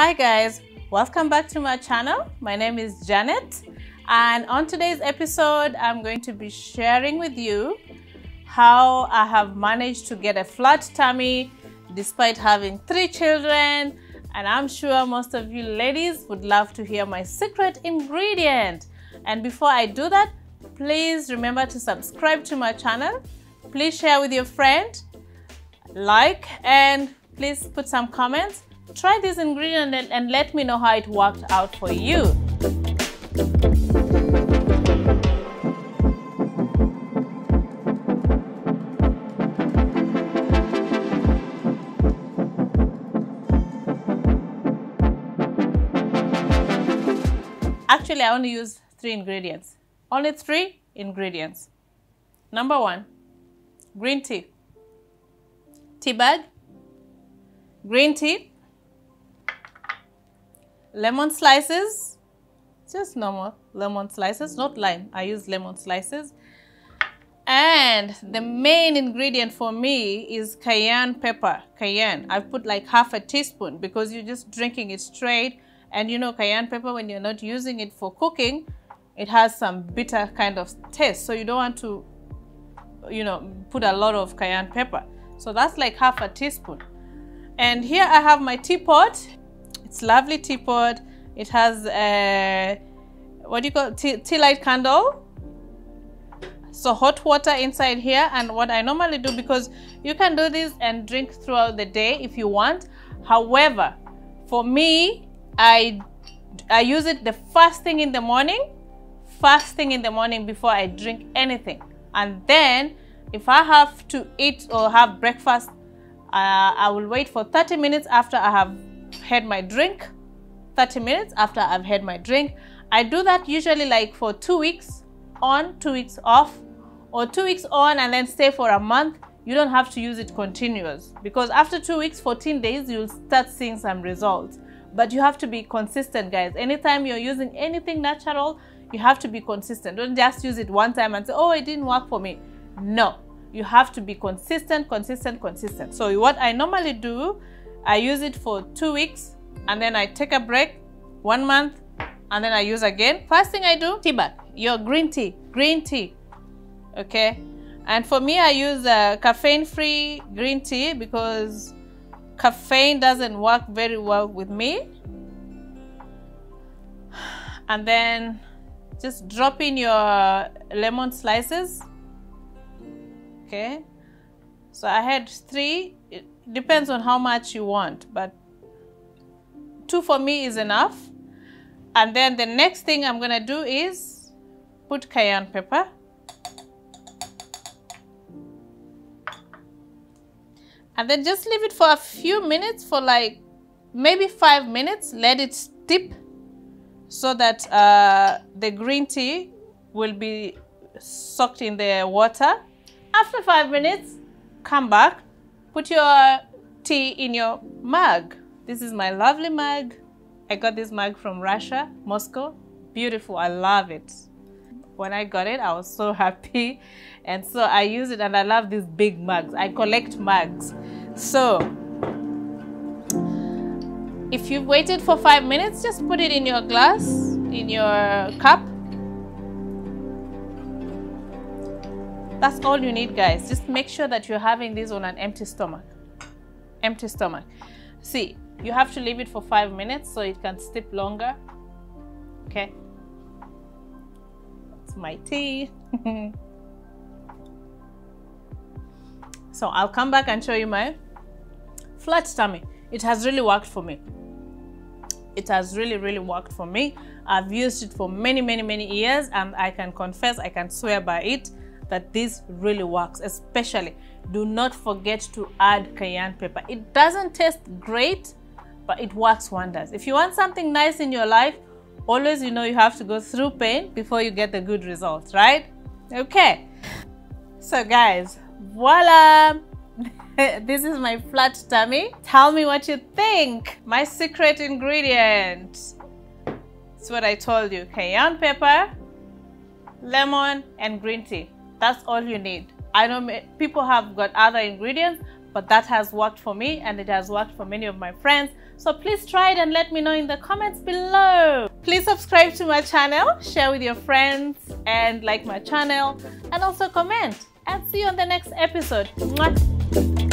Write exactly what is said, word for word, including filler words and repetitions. Hi guys, welcome back to my channel. My name is Janet, and on today's episode I'm going to be sharing with you how I have managed to get a flat tummy despite having three children, and I'm sure most of you ladies would love to hear my secret ingredient. And before I do that, please remember to subscribe to my channel, please share with your friend, like, and please put some comments. Try this ingredient and, and let me know how it worked out for you. Actually, I only use three ingredients. Only three ingredients. Number one, green tea. Tea bag, green tea, lemon slices, just normal lemon slices, not lime. I use lemon slices. And the main ingredient for me is cayenne pepper. Cayenne, I put like half a teaspoon because you're just drinking it straight. And you know, cayenne pepper, when you're not using it for cooking, it has some bitter kind of taste. So you don't want to, you know, put a lot of cayenne pepper. So that's like half a teaspoon. And here I have my teapot. It's lovely teapot. It has a, what do you call, tea, tea light candle. So hot water inside here. And what I normally do, because you can do this and drink throughout the day if you want. However, for me, I, I use it the first thing in the morning. First thing in the morning before I drink anything. And then if I have to eat or have breakfast, uh, I will wait for thirty minutes after I have had my drink. thirty minutes after I've had my drink. I do that usually like for two weeks on, two weeks off, or two weeks on and then stay for a month. You don't have to use it continuous, because after two weeks, fourteen days, you'll start seeing some results. But you have to be consistent, guys. Anytime you're using anything natural, you have to be consistent. Don't just use it one time and say, oh, it didn't work for me. No, you have to be consistent, consistent, consistent. So what I normally do, I use it for two weeks and then I take a break, one month, and then I use again. First thing I do, tea bag, your green tea, green tea, okay? And for me, I use a caffeine-free green tea because caffeine doesn't work very well with me. And then just drop in your lemon slices. Okay, so I had three. It depends on how much you want, but two for me is enough. And then the next thing I'm gonna do is put cayenne pepper. And then just leave it for a few minutes, for like maybe five minutes, let it steep so that uh, the green tea will be soaked in the water. After five minutes, come back, put your tea in your mug. This is my lovely mug. I got this mug from Russia, Moscow. Beautiful, I love it. When I got it, I was so happy. And so I use it, and I love these big mugs. I collect mugs. So if you've waited for five minutes, just put it in your glass, in your cup. That's all you need, guys. Just make sure that you're having this on an empty stomach. Empty stomach. See, you have to leave it for five minutes so it can steep longer. Okay. That's my tea. So I'll come back and show you my flat tummy. It has really worked for me. It has really, really worked for me. I've used it for many, many, many years, and I can confess, I can swear by it, that this really works. Especially, do not forget to add cayenne pepper. It doesn't taste great, but it works wonders. If you want something nice in your life, always, you know, you have to go through pain before you get the good result, right? Okay, so guys, voila. This is my flat tummy. Tell me what you think. My secret ingredient, it's what I told you: cayenne pepper, lemon, and green tea. That's all you need. I know people have got other ingredients, But that has worked for me, and it has worked for many of my friends. So please try it and let me know in the comments below. Please subscribe to my channel, share with your friends, and like my channel, and also comment. And see you on the next episode. Mwah.